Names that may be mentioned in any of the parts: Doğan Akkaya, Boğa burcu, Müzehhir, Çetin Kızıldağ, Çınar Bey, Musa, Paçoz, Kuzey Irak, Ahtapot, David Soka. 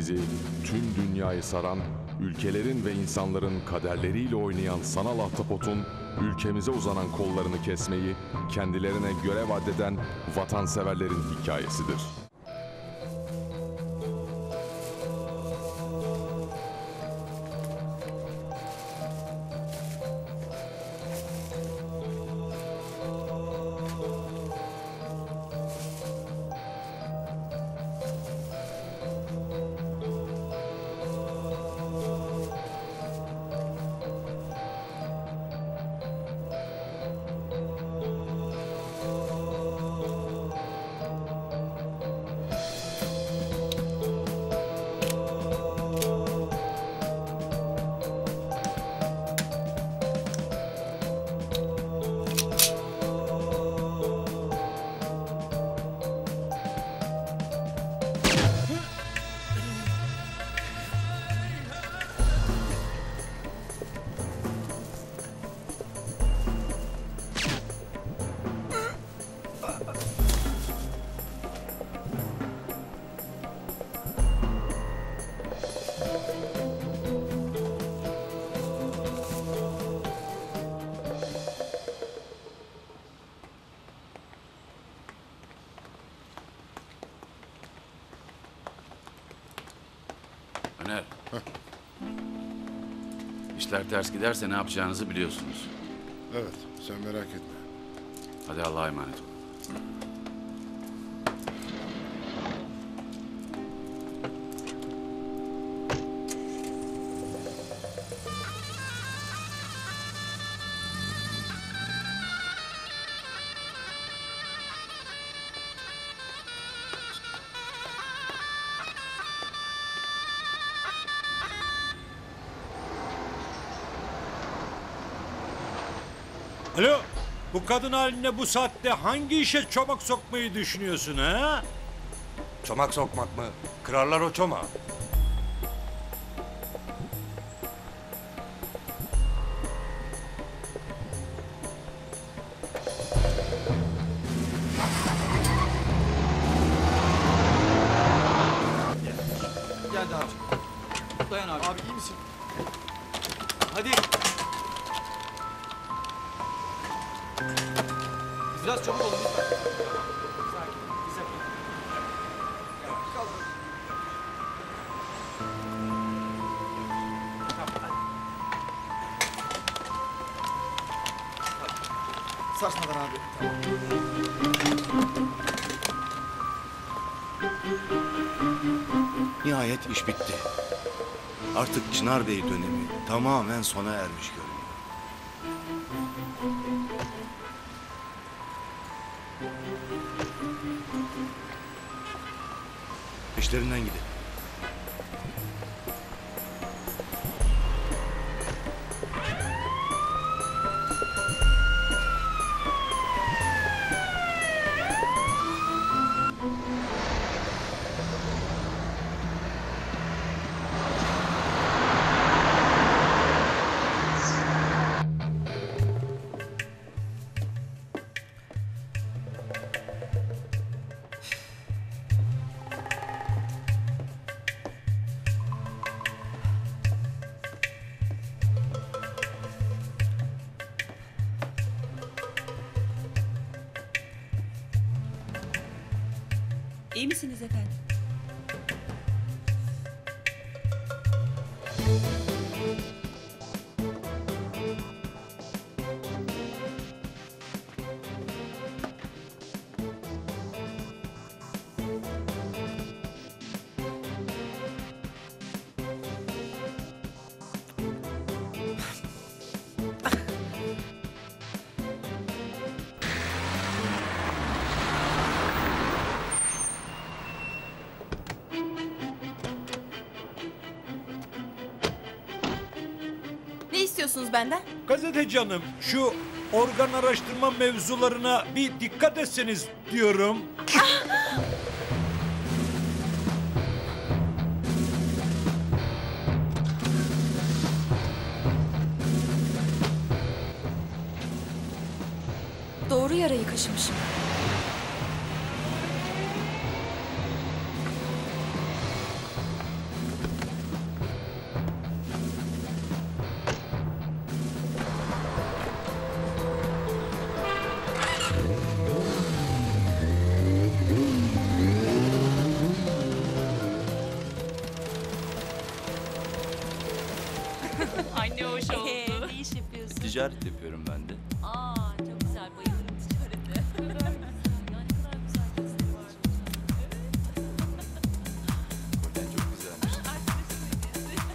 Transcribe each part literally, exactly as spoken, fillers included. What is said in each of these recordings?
bizi tüm dünyayı saran, ülkelerin ve insanların kaderleriyle oynayan sanal ahtapotun ülkemize uzanan kollarını kesmeyi kendilerine görev addeden vatanseverlerin hikayesidir. İşler ters giderse ne yapacağınızı biliyorsunuz. Evet, sen merak etme. Hadi Allah'a emanet ol. Alo, bu kadın haline bu saatte hangi işe çomak sokmayı düşünüyorsun ha? Çomak sokmak mı? Kırarlar o çomağı. Geldi abi. Dayan abi. Abi iyi misin? Hadi. Biraz çabuk olun lütfen. Sakin, bir sakin. Kaldır. Tamam, hadi. Sarsmadan abi. Tamam. Nihayet iş bitti. Artık Çınar Bey dönemi tamamen sona ermiş görünüyor. Peşlerinden gidelim. İyi misiniz efendim? Benden. Gazeteci hanım, şu organ araştırma mevzularına bir dikkat etseniz diyorum. Doğru yarayı kaşımışım. Anne hoş oldu. Ne iş yapıyorsun? Ticaret yapıyorum ben de. Aa çok güzel, bayılırım ticarete. Ne kadar güzel. Yani ne kadar güzel kızlar var. Buradan çok güzelmiş. Çok gülmüşmüş.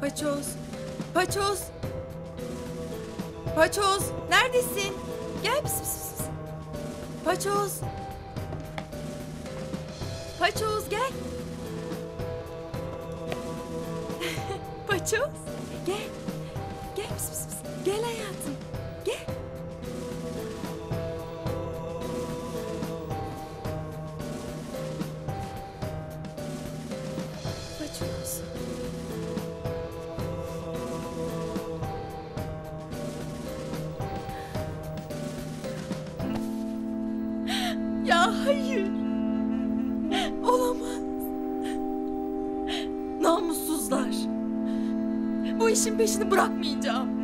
Paçoz, Paçoz, Paçoz, neredesin? Gel, pis, pis, pis. Paçoz, Paçoz gel. Paçoz, gel, gel, pis, pis, pis. Gel hayatım, gel. Paçoz. Hayır. Olamaz. Namussuzlar. Bu işin peşini bırakmayacağım.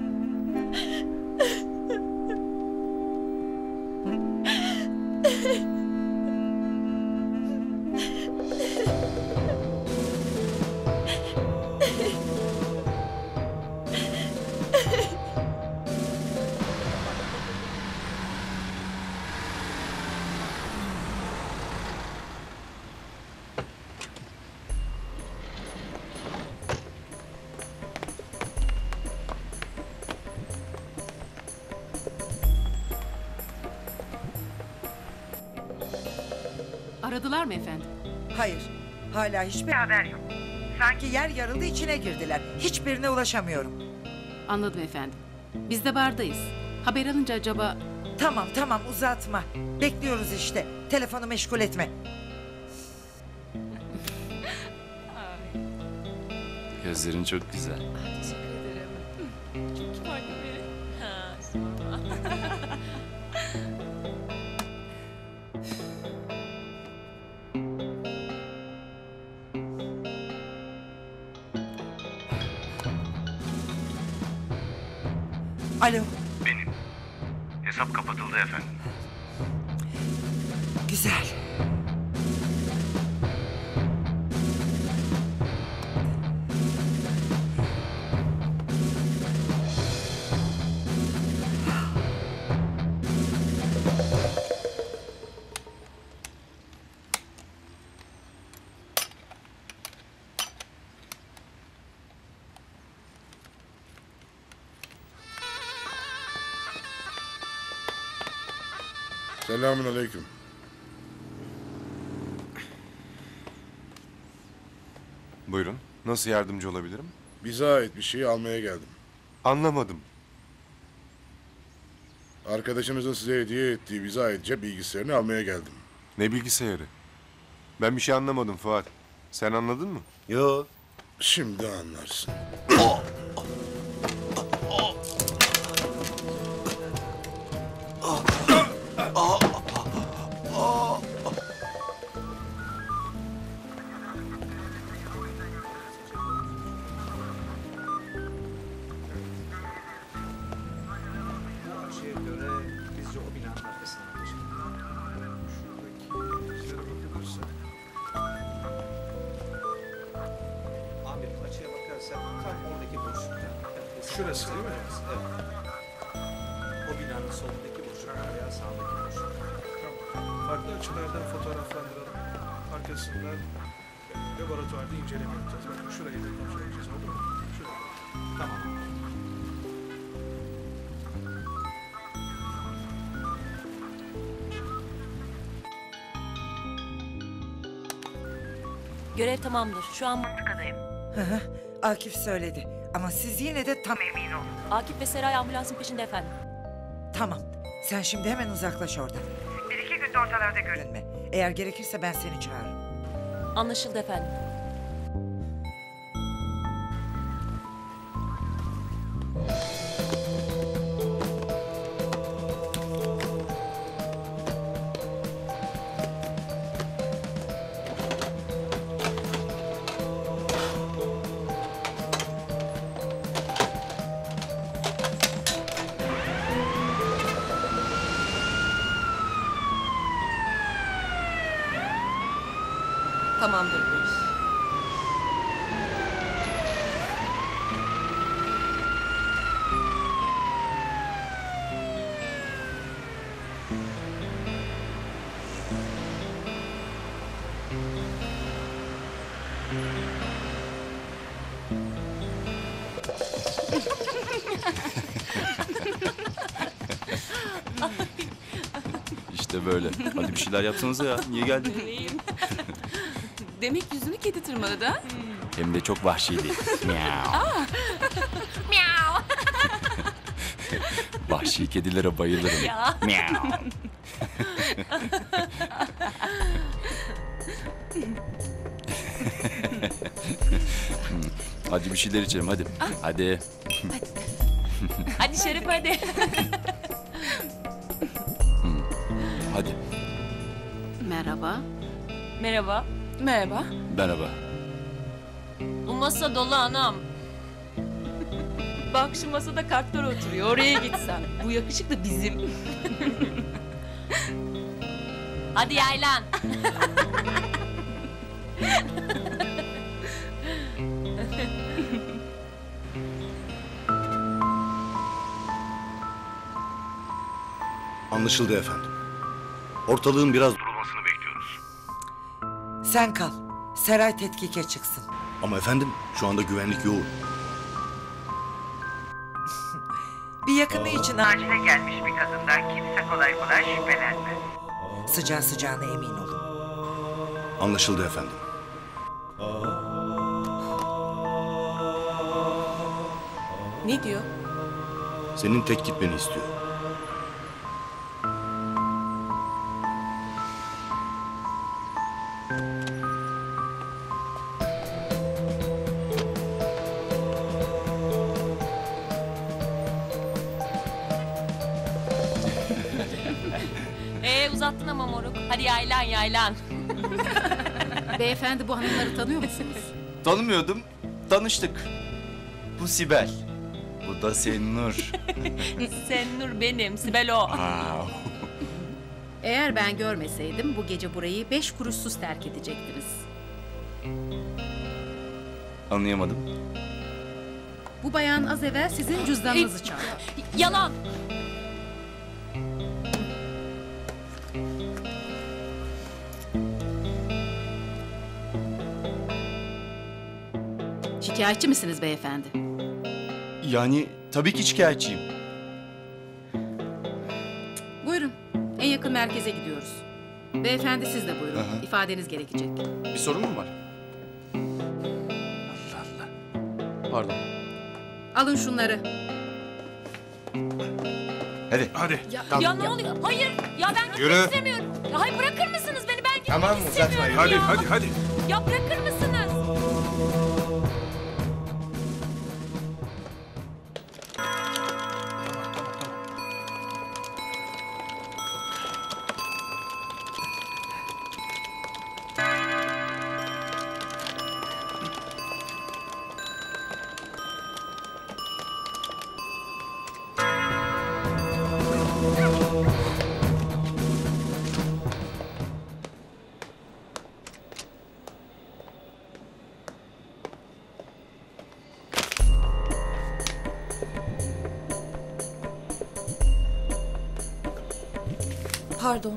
Aradılar mı efendim? Hayır, hala hiçbir haber yok. Sanki yer yarıldı, içine girdiler. Hiçbirine ulaşamıyorum. Anladım efendim. Biz de bardayız. Haber alınca acaba... Tamam, tamam uzatma. Bekliyoruz işte. Telefonu meşgul etme. Gözlerin çok güzel. Ay, teşekkür ederim. Çok kibar gibi. Ha, sorma. Alo. Benim. Hesap kapatıldı efendim. Güzel. Selamun aleyküm. Buyurun. Nasıl yardımcı olabilirim? Bize ait bir şeyi almaya geldim. Anlamadım. Arkadaşımızın size hediye ettiği bize ait cep bilgisayarını almaya geldim. Ne bilgisayarı? Ben bir şey anlamadım Fuat. Sen anladın mı? Yo. Şimdi anlarsın. Şurası değil mi? Evet. O binanın solundaki boşluk veya sağdaki boşluk. Tamam. Farklı açılardan fotoğraflandıralım. Arkasından laboratuvarda inceleme yapacağız. Bakın şurayı da inceleyeceğiz, olur mu? Şurayı. Tamam. Görev tamamdır. Şu an mantıkadayım. Hı hı. Akif söyledi. Ama siz yine de tam emin olun. Akif ve Seray ambulansın peşinde efendim. Tamam. Sen şimdi hemen uzaklaş oradan. Bir iki günde ortalarda görünme. Eğer gerekirse ben seni çağırırım. Anlaşıldı efendim. Tamamdır bu iş. İşte böyle. Hadi bir şeyler yapsanıza ya. Niye geldin? Demek yüzünü kedi tırmaladı ha? Hem de çok vahşiydi. Miau. Miau. Vahşi kedilere bayılırım. Miau. Hadi bir şeyler içelim hadi. Ah. Hadi. Hadi. Hadi Şerif hadi. Hadi. Merhaba. Merhaba. Merhaba. Merhaba. Bu masa dolu anam. Bak şu masada kartlar oturuyor. Oraya gitsen. Bu yakışıklı bizim. Hadi yaylan. Anlaşıldı efendim. Ortalığın biraz durulmasını bekliyoruz. Sen kal. Seray tetkike çıksın. Ama efendim şu anda güvenlik yoğun. Bir yakını için acile gelmiş bir kadından kimse kolay kolay şüphelenmez. Sıcağı sıcağına emin olun. Anlaşıldı efendim. Ne diyor? Senin tek gitmeni istiyor. Uzattın ama moruk. Hadi yaylan yaylan. Beyefendi bu hanımları tanıyor musunuz? Tanımıyordum. Tanıştık. Bu Sibel. Bu da Sennur. Sennur benim. Sibel o. Eğer ben görmeseydim bu gece burayı beş kuruşsuz terk edecektiniz. Anlayamadım. Bu bayan az evvel sizin cüzdanınızı çaldı. Yalan. Şikayetçi misiniz beyefendi? Yani tabii ki şikayetçiyim. Buyurun. En yakın merkeze gidiyoruz. Beyefendi siz de buyurun. Aha. İfadeniz gerekecek. Bir sorun mu var? Allah Allah. Pardon. Alın şunları. Hadi. Hadi. Ya, tamam. Ya ne oluyor? Hayır. Ya ben gitmek Yürü. istemiyorum. Ya hayır bırakır mısınız beni? Ben gitmek tamam, istemiyorum uzatmayın. Hadi ya. hadi hadi. Ya bırakır mısınız? Pardon.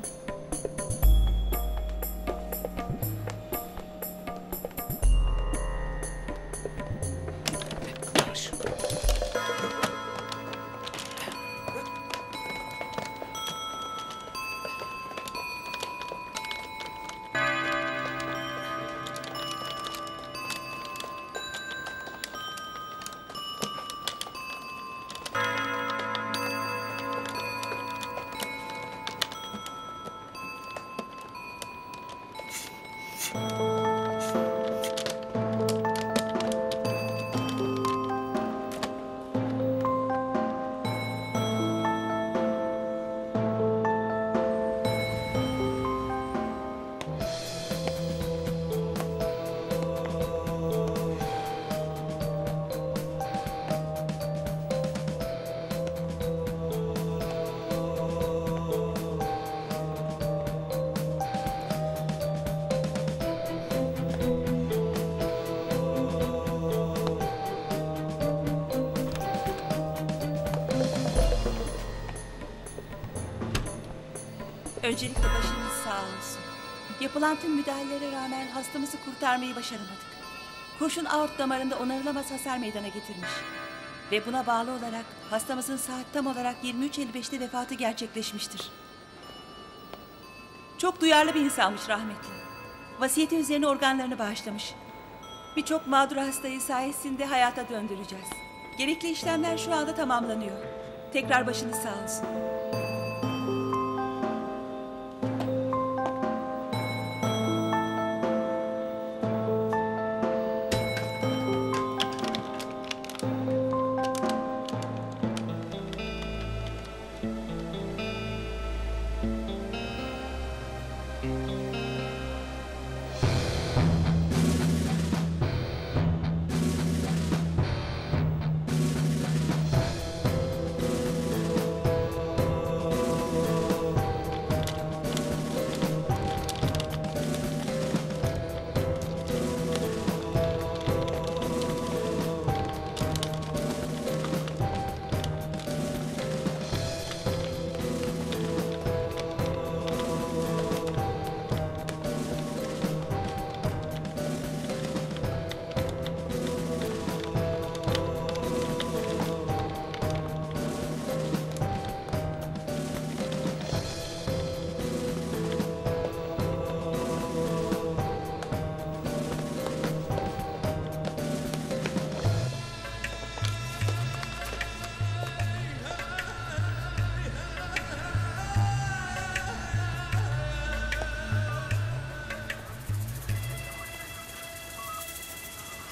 Öncelikle başınız sağ olsun. Yapılan tüm müdahalelere rağmen hastamızı kurtarmayı başaramadık. Kurşun aort damarında onarılamaz hasar meydana getirmiş. Ve buna bağlı olarak hastamızın saat tam olarak yirmi üç elli beşte vefatı gerçekleşmiştir. Çok duyarlı bir insanmış rahmetli. Vasiyeti üzerine organlarını bağışlamış. Birçok mağdur hastayı sayesinde hayata döndüreceğiz. Gerekli işlemler şu anda tamamlanıyor. Tekrar başınız sağ olsun.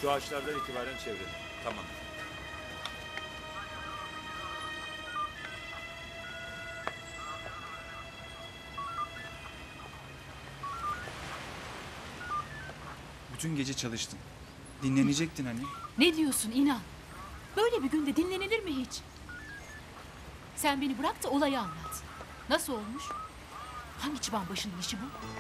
Şu ağaçlardan itibaren çevirelim. Tamam. Bütün gece çalıştın. Dinlenecektin hani. Ne diyorsun inan? Böyle bir günde dinlenilir mi hiç? Sen beni bırak da olayı anlat. Nasıl olmuş? Hangi çıban başının işi bu?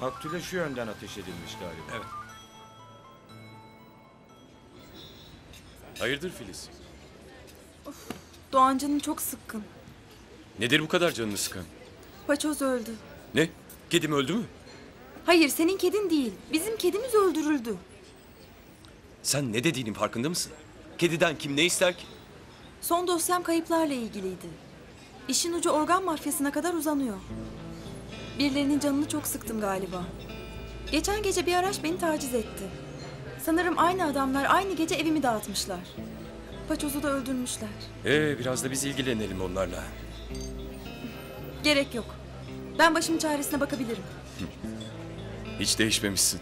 Maktule şu yönden ateş edilmiş galiba. Evet. Hayırdır Filiz? Of, Doğan canım çok sıkkın. Nedir bu kadar canını sıkan? Paçoz öldü. Ne? Kedim öldü mü? Hayır, senin kedin değil. Bizim kedimiz öldürüldü. Sen ne dediğinin farkında mısın? Kediden kim ne ister ki? Son dosyam kayıplarla ilgiliydi. İşin ucu organ mafyasına kadar uzanıyor. Birilerinin canını çok sıktım galiba. Geçen gece bir araç beni taciz etti. Sanırım aynı adamlar aynı gece evimi dağıtmışlar. Paçozu da öldürmüşler. Ee, biraz da biz ilgilenelim onlarla. Gerek yok. Ben başımın çaresine bakabilirim. Hiç değişmemişsin.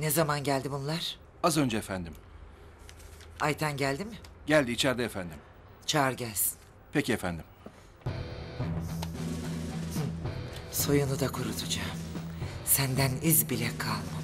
Ne zaman geldi bunlar? Az önce efendim. Ayten geldi mi? Geldi, içeride efendim. Çağır gelsin. Peki efendim. Soyunu da kurutacağım. Senden iz bile kalmamalı.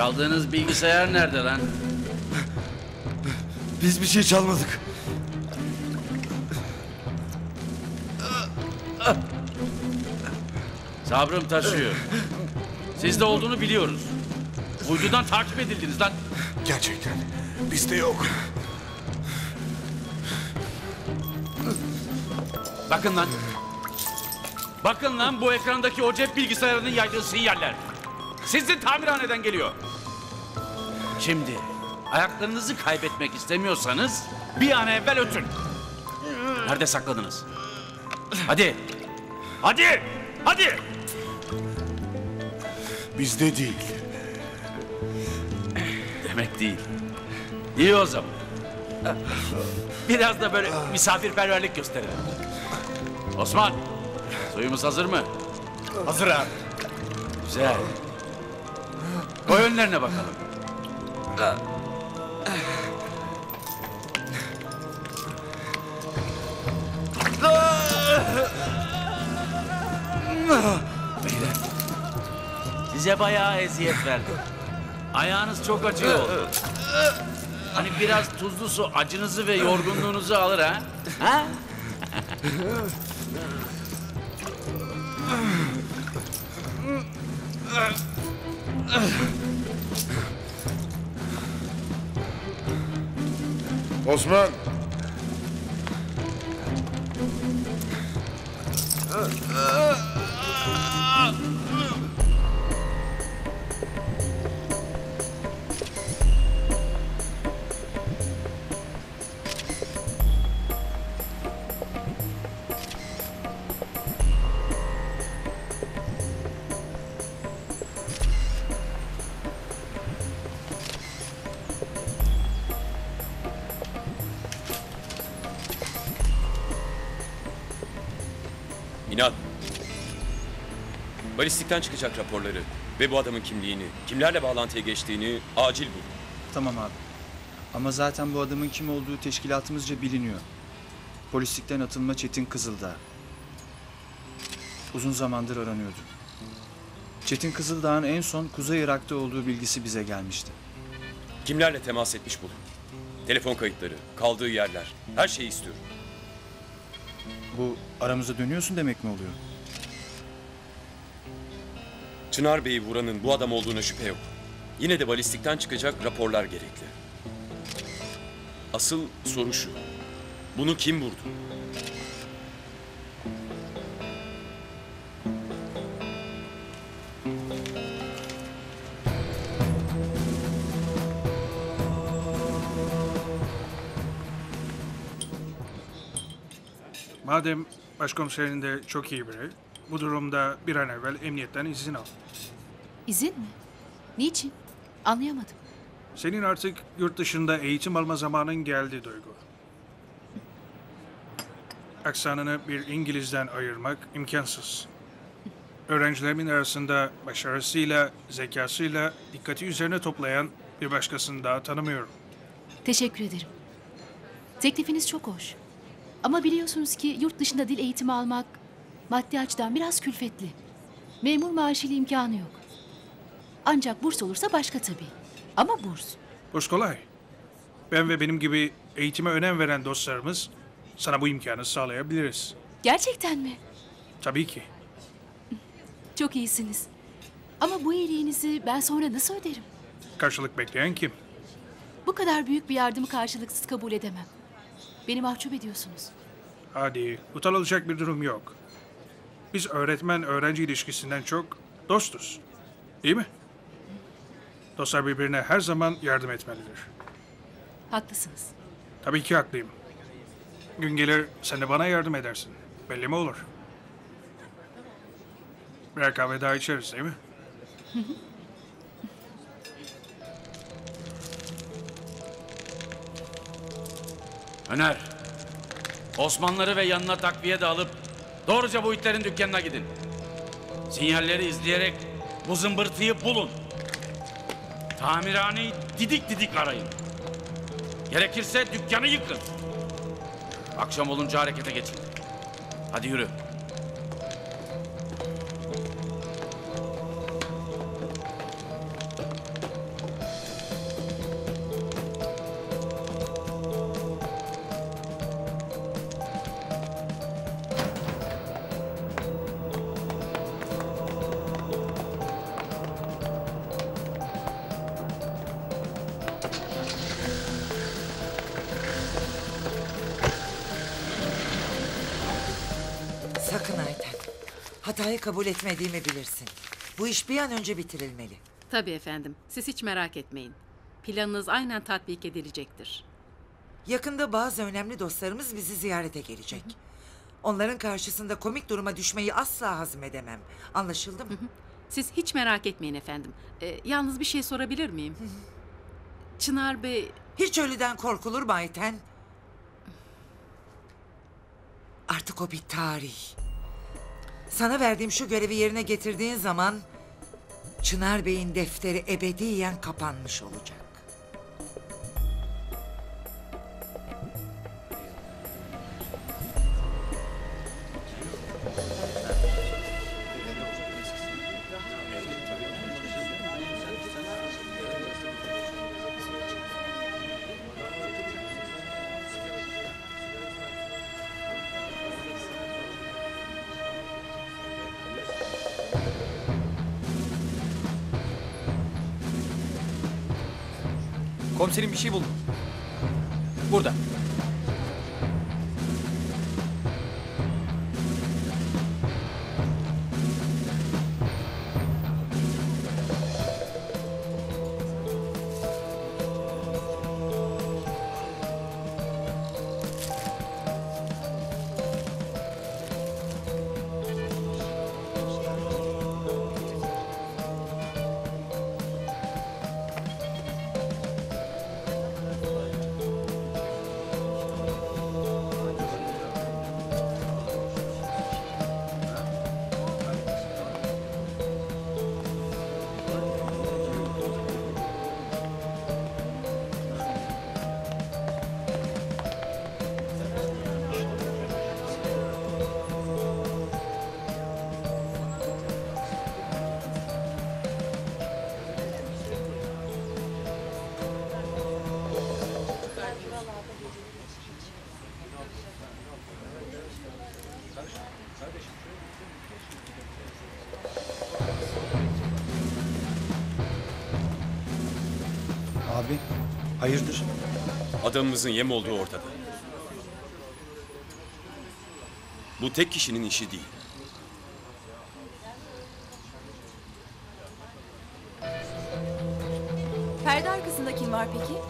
Çaldığınız bilgisayar nerede lan? Biz bir şey çalmadık. Sabrım taşıyor. Sizde olduğunu biliyoruz. Uydudan takip edildiniz lan. Gerçekten bizde yok. Bakın lan. Bakın lan bu ekrandaki o cep bilgisayarının yaydığı sinyaller. Sizin tamirhaneden geliyor. Şimdi ayaklarınızı kaybetmek istemiyorsanız bir an evvel ötün. Nerede sakladınız? Hadi. Hadi. Hadi. Bizde değil. Demek değil. İyi o zaman. Biraz da böyle misafirperverlik gösterelim. Osman, suyumuz hazır mı? Hazır abi. Güzel. Koy önlerine bakalım. Size bayağı eziyet verdim. Ayağınız çok acıyor oldu. Hani biraz tuzlu su acınızı ve yorgunluğunuzu alır ha? Ha? Osman. Balistikten çıkacak raporları ve bu adamın kimliğini, kimlerle bağlantıya geçtiğini acil bul. Tamam abi. Ama zaten bu adamın kim olduğu teşkilatımızca biliniyor. Polislikten atılma Çetin Kızıldağ. Uzun zamandır aranıyordu. Çetin Kızıldağ'ın en son Kuzey Irak'ta olduğu bilgisi bize gelmişti. Kimlerle temas etmiş bulun. Telefon kayıtları, kaldığı yerler, her şeyi istiyorum. Bu aramıza dönüyorsun demek mi oluyor? Çınar Bey'i vuranın bu adam olduğuna şüphe yok. Yine de balistikten çıkacak raporlar gerekli. Asıl soru şu. Bunu kim vurdu? Madem başkomiserin de çok iyi biri, bu durumda bir an evvel emniyetten izin al. İzin mi? Niçin? Anlayamadım. Senin artık yurt dışında eğitim alma zamanın geldi Duygu. Aksanını bir İngiliz'den ayırmak imkansız. Öğrencilerimin arasında başarısıyla, zekasıyla dikkati üzerine toplayan bir başkasını daha tanımıyorum. Teşekkür ederim. Teklifiniz çok hoş. Ama biliyorsunuz ki yurt dışında dil eğitimi almak maddi açıdan biraz külfetli. Memur maaşıyla imkanı yok. Ancak burs olursa başka tabii. Ama burs. Burs kolay. Ben ve benim gibi eğitime önem veren dostlarımız sana bu imkanı sağlayabiliriz. Gerçekten mi? Tabii ki. Çok iyisiniz. Ama bu iyiliğinizi ben sonra nasıl öderim? Karşılık bekleyen kim? Bu kadar büyük bir yardımı karşılıksız kabul edemem. Beni mahcup ediyorsunuz. Hadi, utanılacak bir durum yok. Biz öğretmen-öğrenci ilişkisinden çok dostuz. Değil mi? Dostlar birbirine her zaman yardım etmelidir. Haklısınız. Tabii ki haklıyım. Gün gelir sen de bana yardım edersin. Belli mi olur? Birer kahve daha içeriz değil mi? Öner, Osmanlıları ve yanına takviye de alıp doğruca bu itlerin dükkanına gidin. Sinyalleri izleyerek bu zımbırtıyı bulun. Tamirhaneyi didik didik arayın. Gerekirse dükkanı yıkın. Akşam olunca harekete geçin. Hadi yürü. Sakın Ayten. Hatayı kabul etmediğimi bilirsin. Bu iş bir an önce bitirilmeli. Tabii efendim. Siz hiç merak etmeyin. Planınız aynen tatbik edilecektir. Yakında bazı önemli dostlarımız bizi ziyarete gelecek. Hı hı. Onların karşısında komik duruma düşmeyi asla hazmedemem. Anlaşıldı mı? Hı hı. Siz hiç merak etmeyin efendim. Ee, yalnız bir şey sorabilir miyim? Hı hı. Çınar Bey... Hiç ölüden korkulur mu Ayten? Artık o bir tarih. Sana verdiğim şu görevi yerine getirdiğin zaman... Çınar Bey'in defteri ebediyen kapanmış olacak. Komiserim bir şey buldum. Burada. Abi, hayırdır? Adamımızın yem olduğu ortada. Bu tek kişinin işi değil. Perde arkasında kim var peki?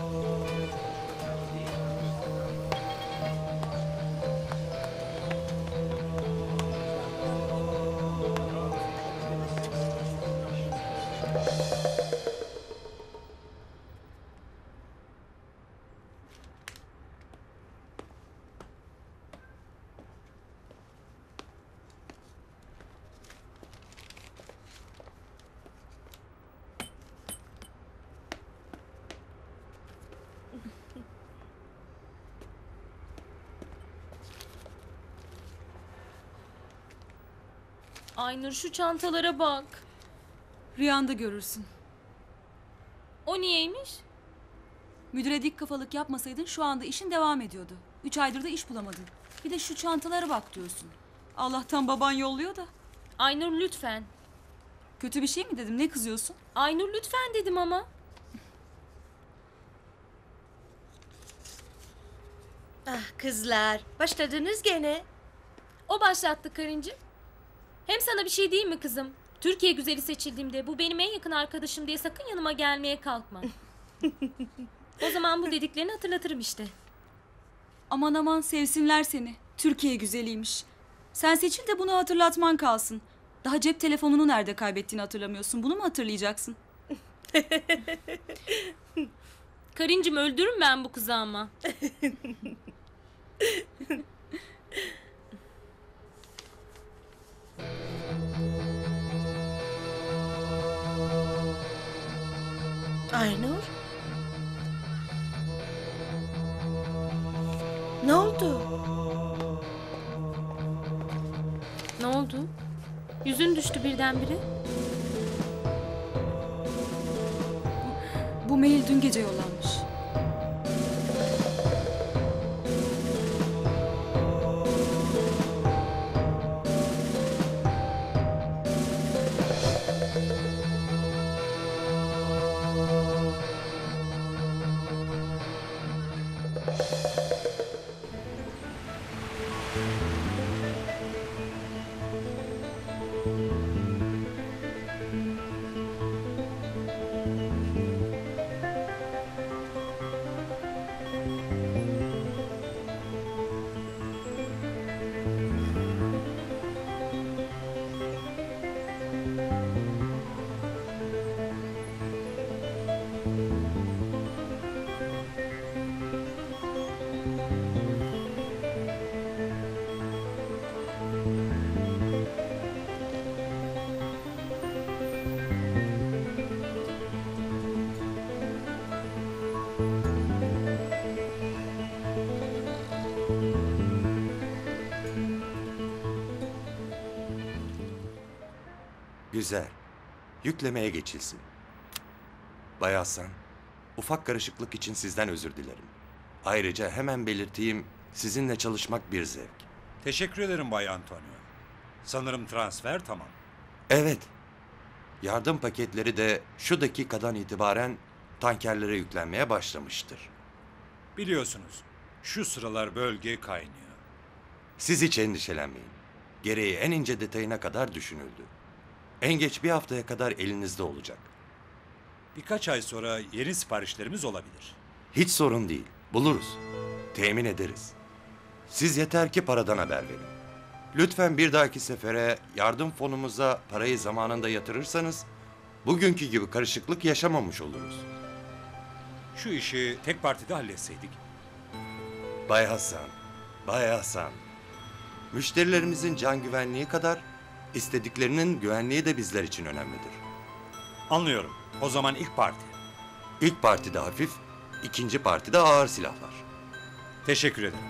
Aynur, şu çantalara bak. Rüyanda görürsün. O niyeymiş? Müdüre dik kafalık yapmasaydın şu anda işin devam ediyordu. Üç aydır da iş bulamadın. Bir de şu çantalara bak diyorsun. Allah'tan baban yolluyor da. Aynur lütfen. Kötü bir şey mi dedim? Ne kızıyorsun? Aynur lütfen dedim ama. Ah kızlar, başladınız gene. O başlattı karıncığım. Hem sana bir şey değil mi kızım? Türkiye güzeli seçildiğimde bu benim en yakın arkadaşım diye sakın yanıma gelmeye kalkma. O zaman bu dediklerini hatırlatırım işte. Aman aman sevsinler seni. Türkiye güzeliymiş. Sen seçil de bunu hatırlatman kalsın. Daha cep telefonunu nerede kaybettiğini hatırlamıyorsun. Bunu mu hatırlayacaksın? Karıncığım öldürürüm ben bu kızı ama. Aynur? Ne oldu? Ne oldu? Yüzün düştü birdenbire. Bu mail dün gece yollanmış. Güzel. Yüklemeye geçilsin. Bay Hasan, ufak karışıklık için sizden özür dilerim. Ayrıca hemen belirteyim, sizinle çalışmak bir zevk. Teşekkür ederim Bay Antonio. Sanırım transfer tamam. Evet. Yardım paketleri de şu dakikadan itibaren tankerlere yüklenmeye başlamıştır. Biliyorsunuz, şu sıralar bölge kaynıyor. Siz hiç endişelenmeyin. Gereği en ince detayına kadar düşünüldü. En geç bir haftaya kadar elinizde olacak. Birkaç ay sonra yeni siparişlerimiz olabilir. Hiç sorun değil. Buluruz. Temin ederiz. Siz yeter ki paradan haber verin. Lütfen bir dahaki sefere yardım fonumuza parayı zamanında yatırırsanız bugünkü gibi karışıklık yaşamamış oluruz. Şu işi tek partide halletseydik. Bay Hasan, Bay Hasan. Müşterilerimizin can güvenliği kadar İstediklerinin güvenliği de bizler için önemlidir. Anlıyorum. O zaman ilk parti. İlk partide hafif, ikinci partide ağır silahlar. Teşekkür ederim.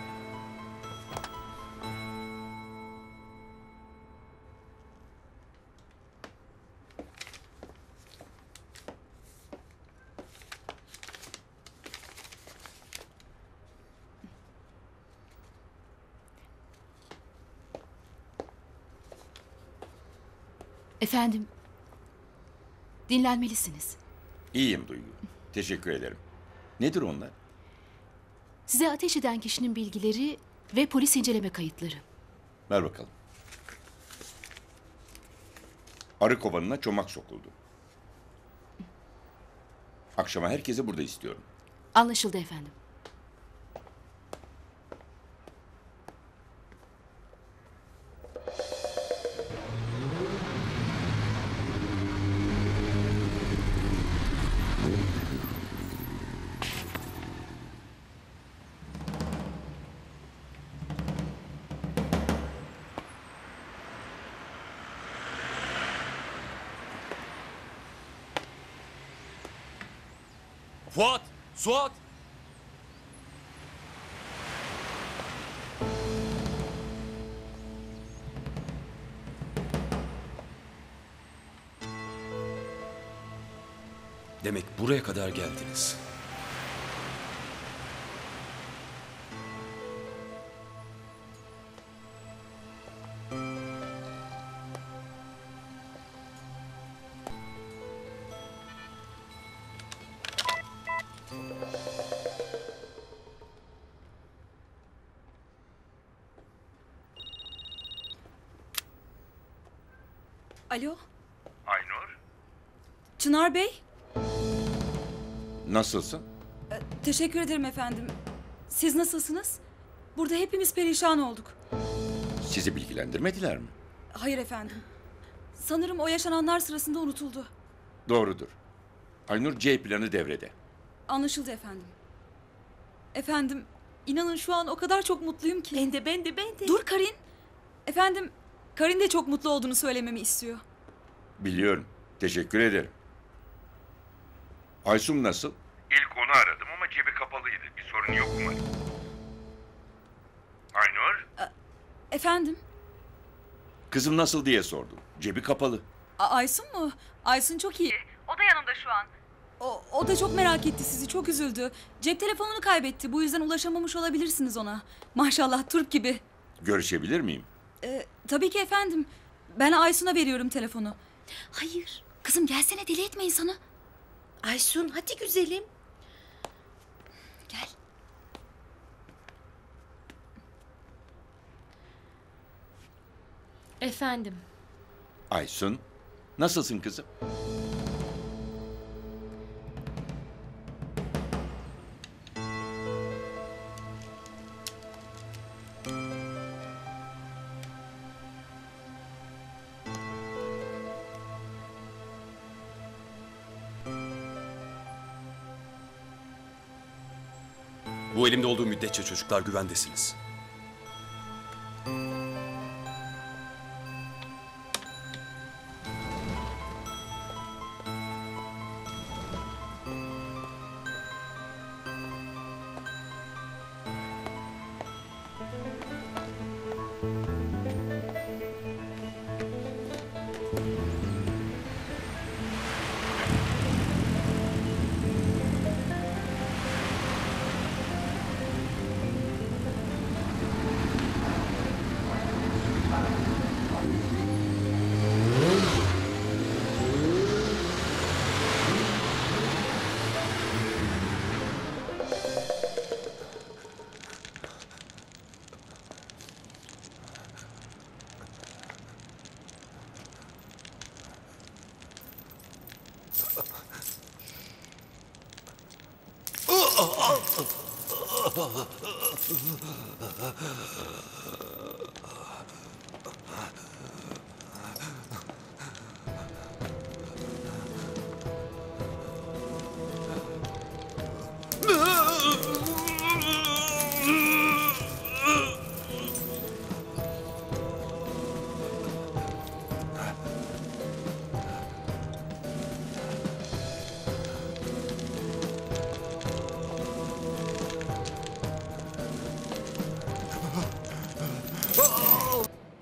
Efendim, dinlenmelisiniz. İyiyim Duygu, teşekkür ederim. Nedir onlar? Size ateş eden kişinin bilgileri ve polis inceleme kayıtları. Ver bakalım. Arı kovanına çomak sokuldu. Akşama herkese burada istiyorum. Anlaşıldı efendim. Fuat! Suat! Demek buraya kadar geldiniz. Alo. Aynur. Çınar Bey. Nasılsın? Ee, teşekkür ederim efendim. Siz nasılsınız? Burada hepimiz perişan olduk. Sizi bilgilendirmediler mi? Hayır efendim. Sanırım o yaşananlar sırasında unutuldu. Doğrudur. Aynur, C planı devrede. Anlaşıldı efendim. Efendim, inanın şu an o kadar çok mutluyum ki. Ben de, ben de, ben de. Dur Karin. Efendim, Karin de çok mutlu olduğunu söylememi istiyor. Biliyorum. Teşekkür ederim. Aysun nasıl? İlk onu aradım ama cebi kapalıydı. Bir sorun yok umarım. Aynur? A- Efendim? Kızım nasıl diye sordum. Cebi kapalı. A- Aysun mu? Aysun çok iyi. O da yanımda şu an. O, o da çok merak etti sizi. Çok üzüldü. Cep telefonunu kaybetti. Bu yüzden ulaşamamış olabilirsiniz ona. Maşallah Türk gibi. Görüşebilir miyim? Ee, tabii ki efendim. Ben Aysun'a veriyorum telefonu. Hayır. Kızım gelsene, deli etme insanı. Aysun hadi güzelim. Gel. Efendim. Aysun, nasılsın kızım? Bu elimde olduğu müddetçe çocuklar güvendesiniz.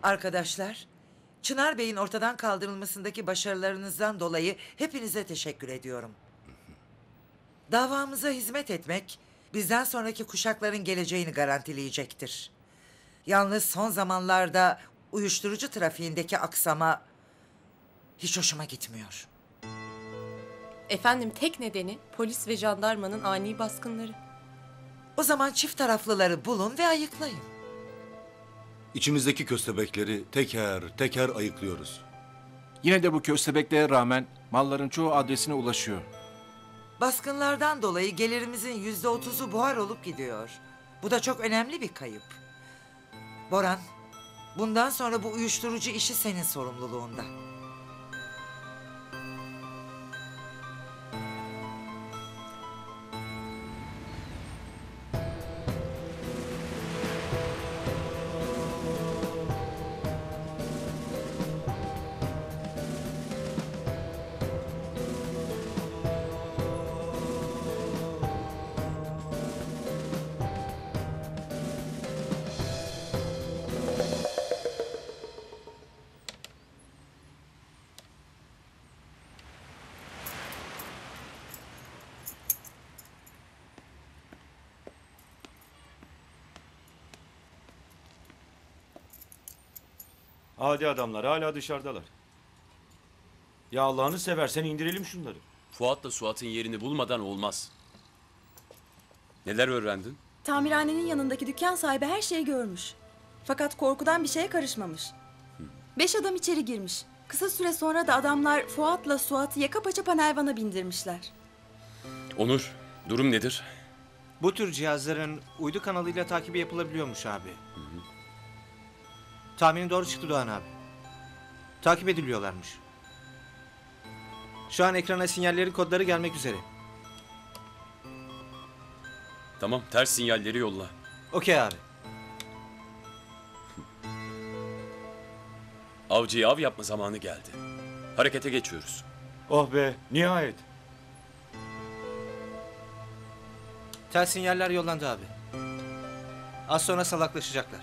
Arkadaşlar, Çınar Bey'in ortadan kaldırılmasındaki başarılarınızdan dolayı hepinize teşekkür ediyorum. Davamıza hizmet etmek, bizden sonraki kuşakların geleceğini garantileyecektir. Yalnız son zamanlarda uyuşturucu trafiğindeki aksama hiç hoşuma gitmiyor. Efendim, tek nedeni polis ve jandarmanın ani baskınları. O zaman çift taraflıları bulun ve ayıklayın. İçimizdeki köstebekleri teker teker ayıklıyoruz. Yine de bu köstebeklere rağmen malların çoğu adresine ulaşıyor. Baskınlardan dolayı gelirimizin yüzde otuzu buhar olup gidiyor. Bu da çok önemli bir kayıp. Boran, bundan sonra bu uyuşturucu işi senin sorumluluğunda. Hadi adamlar, hala dışarıdalar. Ya Allah'ını seversen indirelim şunları. Fuat'la Suat'ın yerini bulmadan olmaz. Neler öğrendin? Tamirhanenin yanındaki dükkan sahibi her şeyi görmüş. Fakat korkudan bir şeye karışmamış. Hı. Beş adam içeri girmiş. Kısa süre sonra da adamlar Fuat'la Suat'ı yaka paça panelvana bindirmişler. Onur, durum nedir? Bu tür cihazların uydu kanalıyla takibi yapılabiliyormuş abi. Hı hı. Tahminin doğru çıktı Doğan abi. Takip ediliyorlarmış. Şu an ekrana sinyallerin kodları gelmek üzere. Tamam, ters sinyalleri yolla. Okey abi. Avcıya av yapma zamanı geldi. Harekete geçiyoruz. Oh be, nihayet. Ters sinyaller yollandı abi. Az sonra salaklaşacaklar.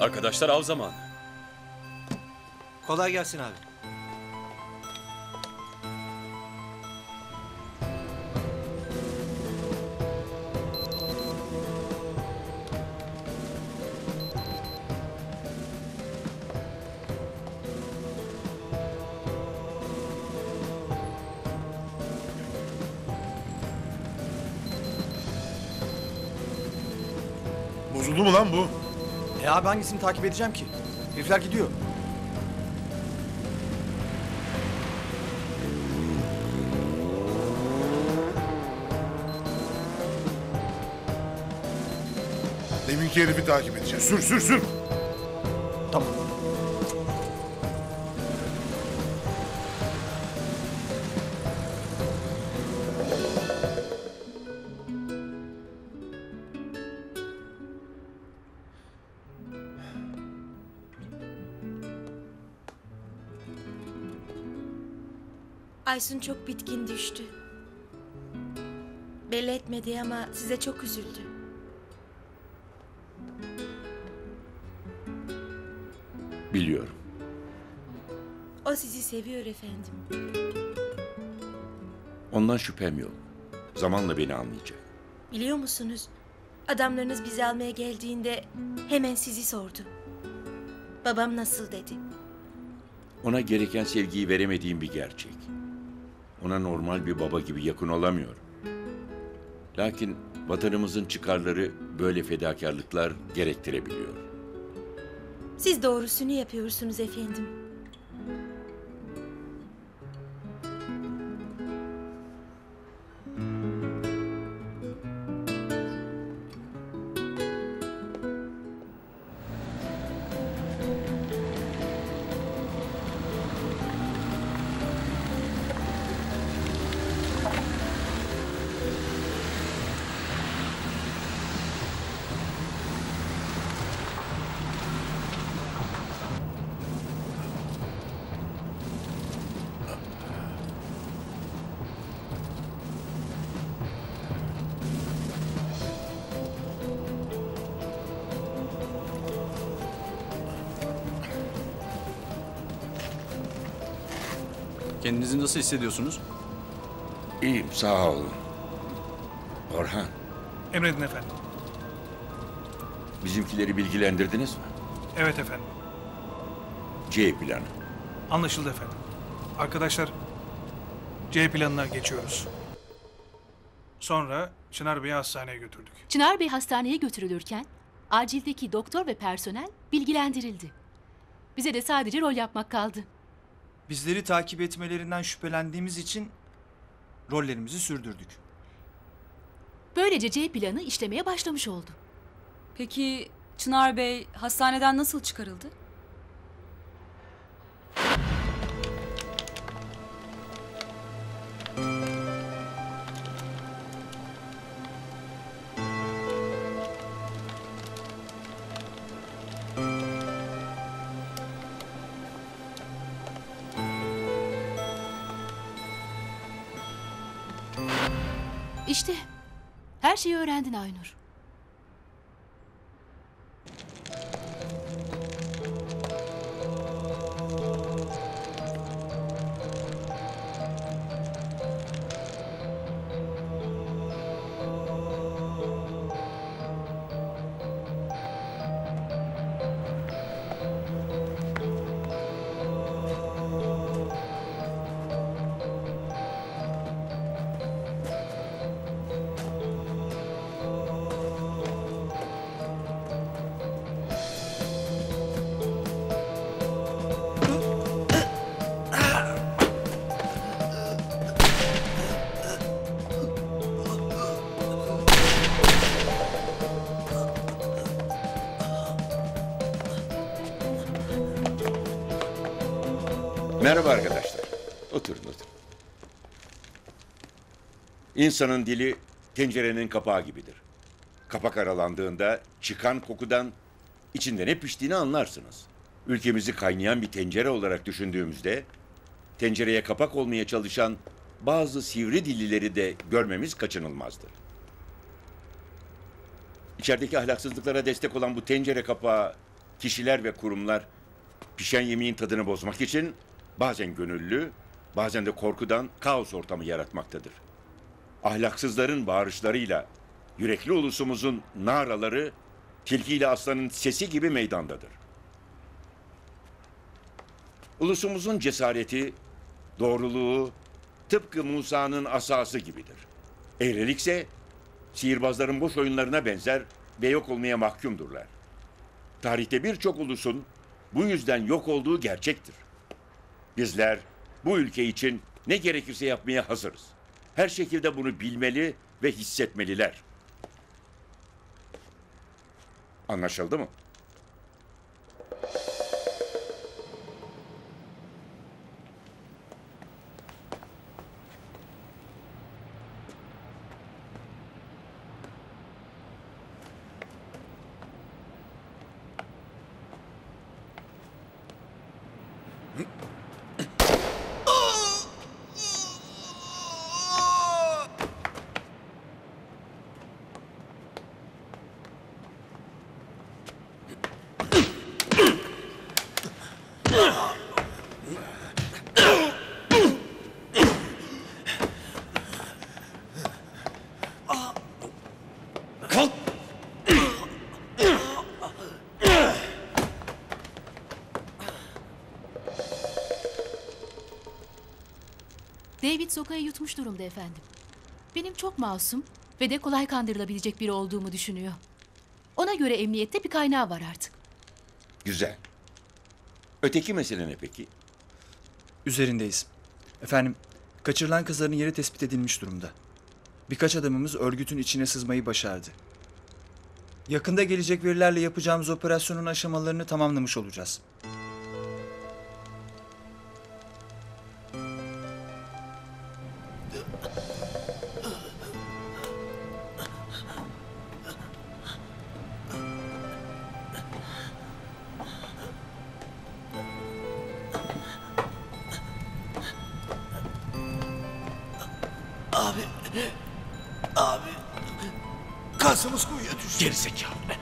Arkadaşlar, av zamanı. Kolay gelsin abi. Bozuldu mu lan bu? E abi hangisini takip edeceğim ki? Herifler gidiyor. Deminki herifi takip edeceğim. Sür sür sür. Tamam. Aysun çok bitkin düştü. Belli etmedi ama size çok üzüldü. Biliyorum. O sizi seviyor efendim. Ondan şüphem yok. Zamanla beni anlayacak. Biliyor musunuz? Adamlarınız bizi almaya geldiğinde hemen sizi sordu. Babam nasıl dedi? Ona gereken sevgiyi veremediğim bir gerçek. Ona normal bir baba gibi yakın olamıyorum. Lakin vatanımızın çıkarları böyle fedakarlıklar gerektirebiliyor. Siz doğrusunu yapıyorsunuz efendim. Kendinizi nasıl hissediyorsunuz? İyiyim, sağ olun. Orhan. Emredin efendim. Bizimkileri bilgilendirdiniz mi? Evet efendim. C planı. Anlaşıldı efendim. Arkadaşlar, C planına geçiyoruz. Sonra Çınar Bey'i hastaneye götürdük. Çınar Bey hastaneye götürülürken acildeki doktor ve personel bilgilendirildi. Bize de sadece rol yapmak kaldı. Bizleri takip etmelerinden şüphelendiğimiz için rollerimizi sürdürdük. Böylece C planı işlemeye başlamış oldu. Peki Çınar Bey hastaneden nasıl çıkarıldı? İşte her şeyi öğrendin Aynur. Merhaba arkadaşlar. Oturun, oturun. İnsanın dili tencerenin kapağı gibidir. Kapak aralandığında çıkan kokudan içinde ne piştiğini anlarsınız. Ülkemizi kaynayan bir tencere olarak düşündüğümüzde tencereye kapak olmaya çalışan bazı sivri dillileri de görmemiz kaçınılmazdır. İçerideki ahlaksızlıklara destek olan bu tencere kapağı kişiler ve kurumlar pişen yemeğin tadını bozmak için bazen gönüllü, bazen de korkudan kaos ortamı yaratmaktadır. Ahlaksızların bağırışlarıyla yürekli ulusumuzun naraları tilkiyle aslanın sesi gibi meydandadır. Ulusumuzun cesareti, doğruluğu tıpkı Musa'nın asası gibidir. Eğrilikse sihirbazların boş oyunlarına benzer ve yok olmaya mahkumdurlar. Tarihte birçok ulusun bu yüzden yok olduğu gerçektir. Bizler bu ülke için ne gerekirse yapmaya hazırız. Her şekilde bunu bilmeli ve hissetmeliler. Anlaşıldı mı? David Soka'yı yutmuş durumda efendim. Benim çok masum ve de kolay kandırılabilecek biri olduğumu düşünüyor. Ona göre emniyette bir kaynağı var artık. Güzel. Öteki mesele ne peki? Üzerindeyiz. Efendim, kaçırılan kızların yeri tespit edilmiş durumda. Birkaç adamımız örgütün içine sızmayı başardı. Yakında gelecek verilerle yapacağımız operasyonun aşamalarını tamamlamış olacağız. Gerizekalı be.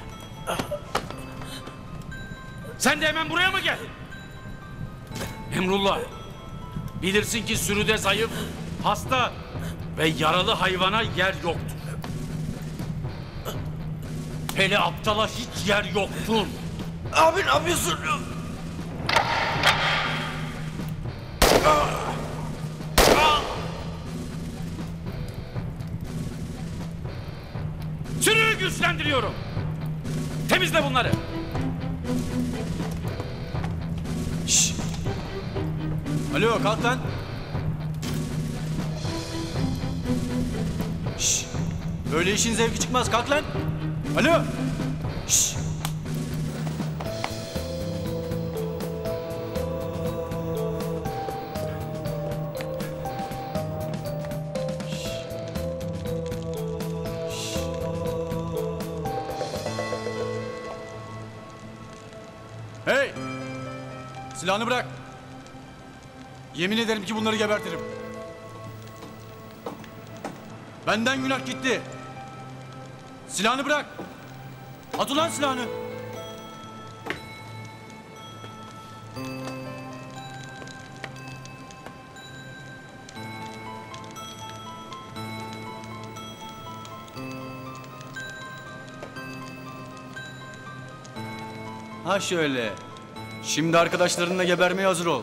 Sen de hemen buraya mı geldin? Emrullah, bilirsin ki sürüde zayıf, hasta ve yaralı hayvana yer yoktur. Hele aptala hiç yer yoktur. Abi ne yapıyorsun? Güçlendiriyorum. Temizle bunları. Şşş. Alo, kalk lan. Şşş. Böyle işin zevki çıkmaz, kalk lan. Alo. Şşş. Silahını bırak. Yemin ederim ki bunları gebertirim. Benden günah gitti. Silahını bırak. At ulan silahını. Ha şöyle. Şimdi arkadaşlarınla gebermeye hazır ol.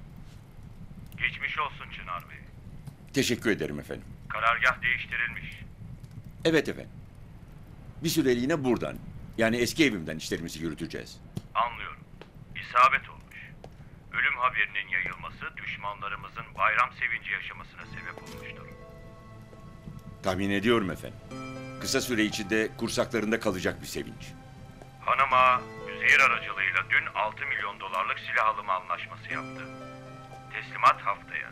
Teşekkür ederim efendim. Karargah değiştirilmiş. Evet efendim. Bir süreliğine buradan, yani eski evimden işlerimizi yürüteceğiz. Anlıyorum. İsabet olmuş. Ölüm haberinin yayılması düşmanlarımızın bayram sevinci yaşamasına sebep olmuştur. Tahmin ediyorum efendim. Kısa süre içinde kursaklarında kalacak bir sevinç. Hanıma Müzehhir aracılığıyla dün altı milyon dolarlık silah alımı anlaşması yaptı. Teslimat haftaya.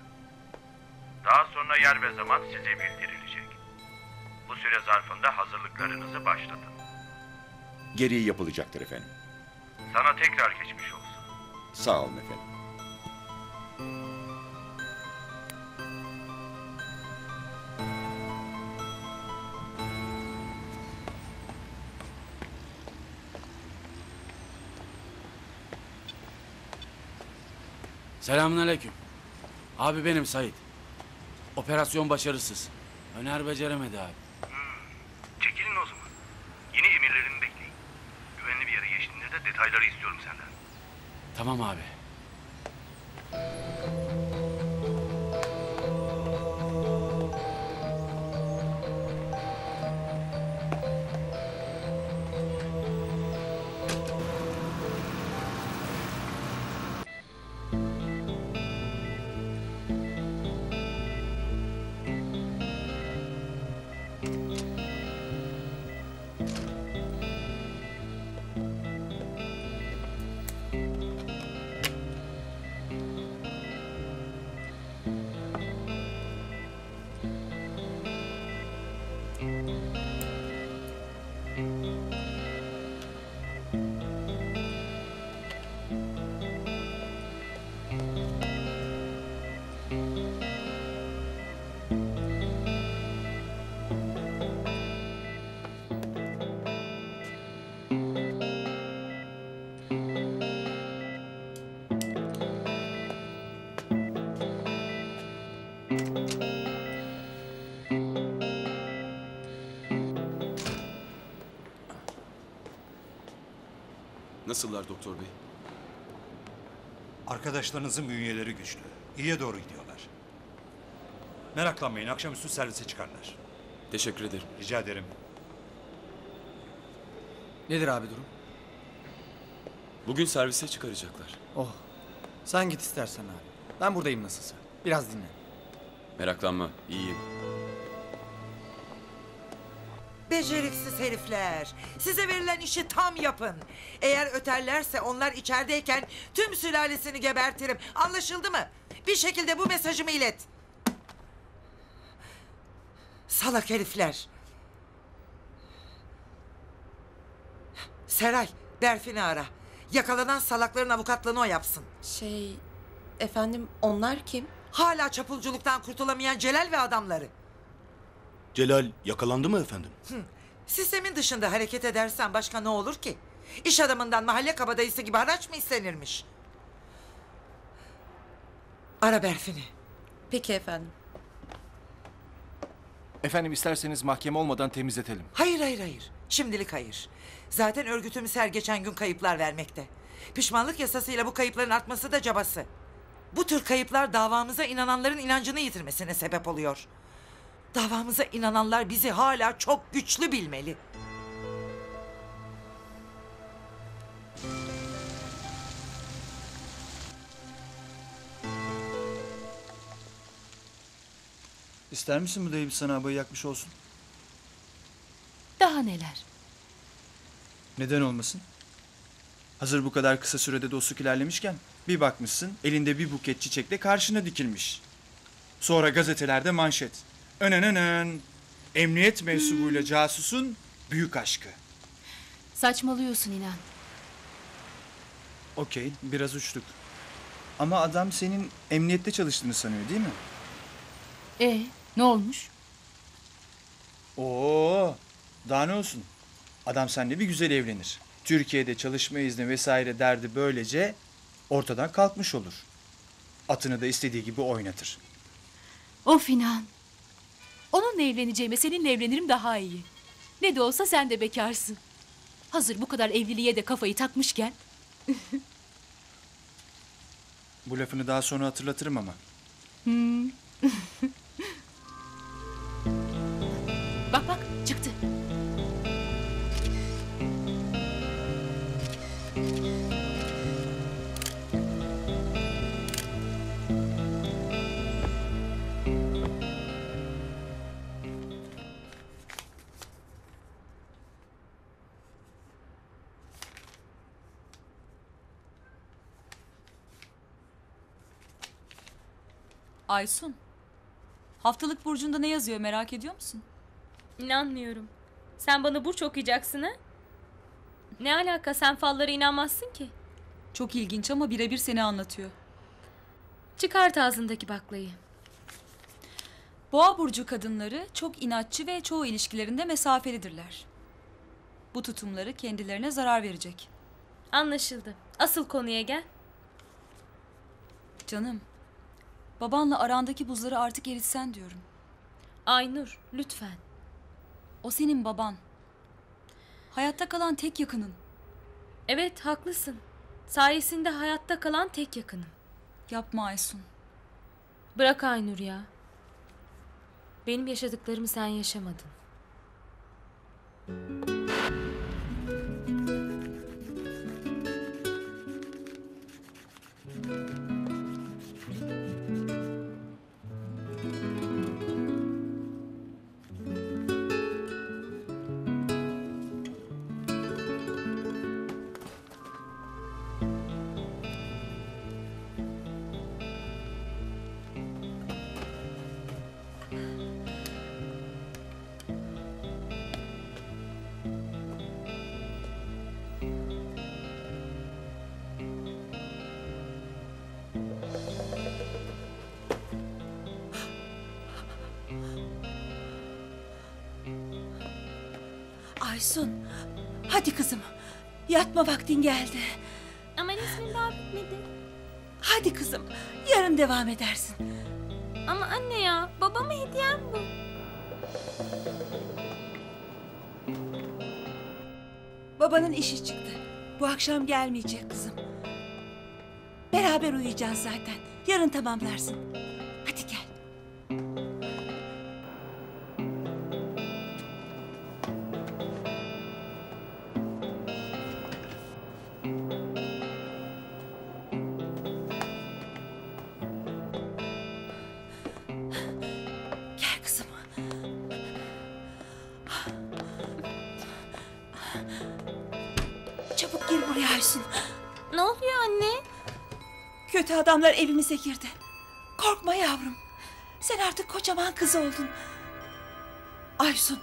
Daha sonra yer ve zaman size bildirilecek. Bu süre zarfında hazırlıklarınızı başlatın. Gereği yapılacaktır efendim. Sana tekrar geçmiş olsun. Sağ olun efendim. Selamünaleyküm. Abi benim Sait. Operasyon başarısız. Öner beceremedi abi. Hmm. Çekilin o zaman. Yeni emirlerini bekleyin. Güvenli bir yere geçtiğinde de detayları istiyorum senden. Tamam abi. Nasıllar doktor bey? Arkadaşlarınızın bünyeleri güçlü. İyiye doğru gidiyorlar. Meraklanmayın, akşamüstü servise çıkarlar. Teşekkür ederim. Rica ederim. Nedir abi durum? Bugün servise çıkaracaklar. Oh, sen git istersen abi. Ben buradayım nasılsa. Biraz dinlen. Meraklanma, iyiyim. Beceriksiz herifler. Size verilen işi tam yapın. Eğer öterlerse onlar içerideyken tüm sülalesini gebertirim. Anlaşıldı mı? Bir şekilde bu mesajımı ilet. Salak herifler. Seray, Berfin'i ara. Yakalanan salakların avukatlığını o yapsın. Şey, efendim onlar kim? Hala çapulculuktan kurtulamayan Celal ve adamları. Celal yakalandı mı efendim? Hı. Sistemin dışında hareket edersen başka ne olur ki? İş adamından mahalle kabadayısı gibi haraç mı istenirmiş? Ara Berfin'i. Peki efendim. Efendim isterseniz mahkeme olmadan temizletelim. Hayır hayır hayır. Şimdilik hayır. Zaten örgütümüz her geçen gün kayıplar vermekte. Pişmanlık yasasıyla bu kayıpların artması da cabası. Bu tür kayıplar davamıza inananların inancını yitirmesine sebep oluyor. Davamıza inananlar bizi hala çok güçlü bilmeli. İster misin bu deyip sana abayı yakmış olsun? Daha neler? Neden olmasın? Hazır bu kadar kısa sürede dostluk ilerlemişken bir bakmışsın elinde bir buket çiçekle karşına dikilmiş. Sonra gazetelerde manşet. Önönönön. Emniyet mensubuyla casusun büyük aşkı. Saçmalıyorsun inan. Okey, biraz uçtuk. Ama adam senin emniyette çalıştığını sanıyor değil mi? Ee, ne olmuş? Oo, daha ne olsun? Adam seninle bir güzel evlenir. Türkiye'de çalışma izni vesaire derdi böylece ortadan kalkmış olur. Atını da istediği gibi oynatır. Of inan. Onunla evleneceğime seninle evlenirim daha iyi. Ne de olsa sen de bekarsın. Hazır bu kadar evliliğe de kafayı takmışken. Bu lafını daha sonra hatırlatırım ama. Hmm. Bak bak çıktı. Aysun, haftalık burcunda ne yazıyor merak ediyor musun? İnanmıyorum. Sen bana burç okuyacaksın ha? Ne alaka, sen fallara inanmazsın ki. Çok ilginç ama birebir seni anlatıyor. Çıkart ağzındaki baklayı. Boğa burcu kadınları çok inatçı ve çoğu ilişkilerinde mesafelidirler. Bu tutumları kendilerine zarar verecek. Anlaşıldı. Asıl konuya gel. Canım, babanla arandaki buzları artık eritsen diyorum. Aynur, lütfen. O senin baban. Hayatta kalan tek yakının. Evet, haklısın. Sayesinde hayatta kalan tek yakınım. Yapma Aysun. Bırak Aynur ya. Benim yaşadıklarımı sen yaşamadın. Aysun, hadi kızım. Yatma vaktin geldi. Ama resmin daha bitmedi. Hadi kızım, yarın devam edersin. Ama anne ya, babama hediyem bu. Babanın işi çıktı. Bu akşam gelmeyecek kızım. Beraber uyuyacağız zaten. Yarın tamamlarsın. Hadi gel. Çabuk gir buraya Aysun. Ne oluyor anne? Kötü adamlar evimize girdi. Korkma yavrum. Sen artık kocaman kız oldun. Aysun,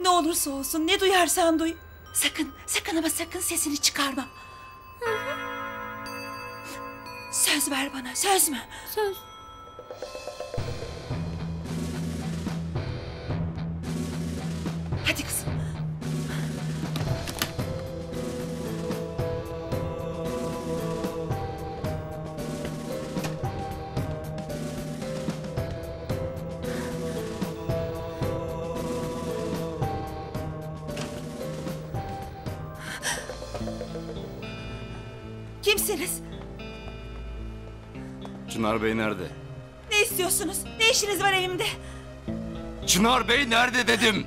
ne olursa olsun, ne duyarsan duy. Sakın, sakın ama sakın sesini çıkarma. Hı hı. Söz ver bana, söz mü? Söz. Hadi kızım. Kimsiniz? Çınar Bey nerede? Ne istiyorsunuz? Ne işiniz var evimde? Çınar Bey nerede dedim.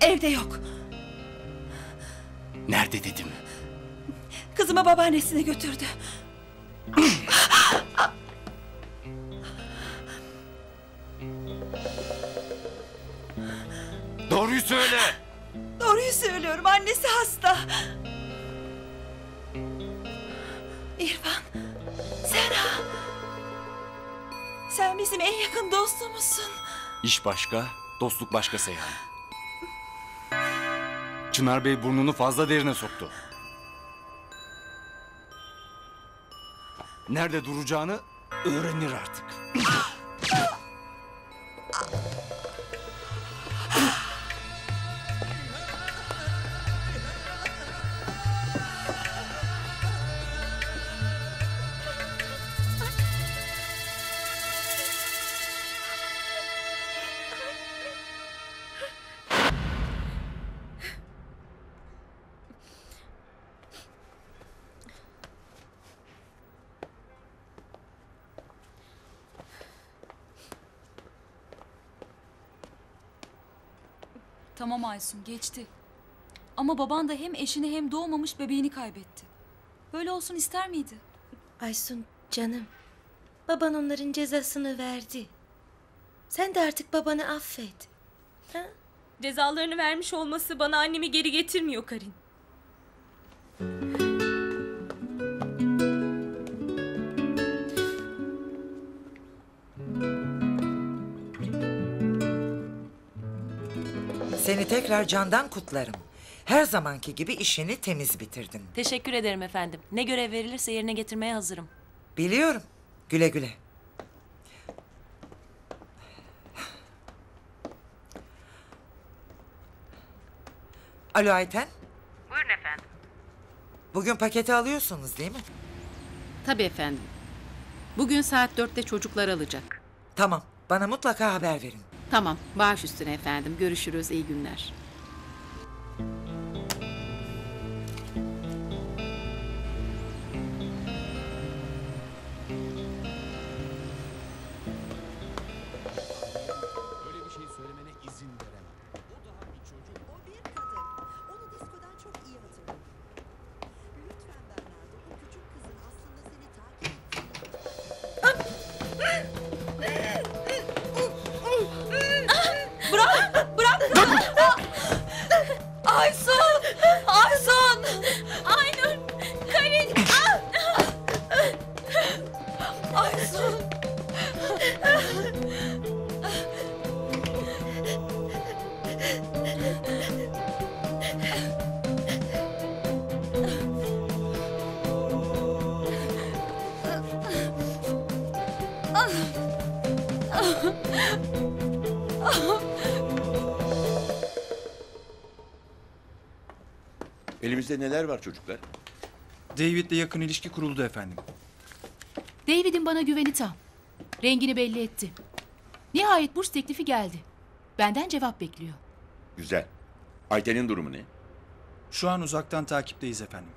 Evde yok. Nerede dedim. Kızımı babaannesine götürdü. Doğruyu söyle. Doğruyu söylüyorum. Annesi hasta. İrfan, sen ha? Sen bizim en yakın dostumuzsun. İş başka, dostluk başka Seyhan. Çınar Bey burnunu fazla derine soktu. Nerede duracağını öğrenir artık. Tamam Aysun, geçti. Ama baban da hem eşini hem doğmamış bebeğini kaybetti. Böyle olsun ister miydi? Aysun canım, baban onların cezasını verdi. Sen de artık babanı affet. Ha? Cezalarını vermiş olması bana annemi geri getirmiyor Karin. Seni tekrar candan kutlarım. Her zamanki gibi işini temiz bitirdin. Teşekkür ederim efendim. Ne görev verilirse yerine getirmeye hazırım. Biliyorum. Güle güle. Alo Ayten. Buyurun efendim. Bugün paketi alıyorsunuz değil mi? Tabii efendim. Bugün saat dörtte çocuklar alacak. Tamam, bana mutlaka haber verin. Tamam, baş üstüne efendim. Görüşürüz, iyi günler. Elimizde neler var çocuklar? David'le yakın ilişki kuruldu efendim. David'in bana güveni tam. Rengini belli etti. Nihayet burs teklifi geldi. Benden cevap bekliyor. Güzel. Ayten'in durumu ne? Şu an uzaktan takipteyiz efendim.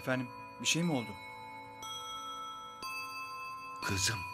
Efendim, bir şey mi oldu? Kızım.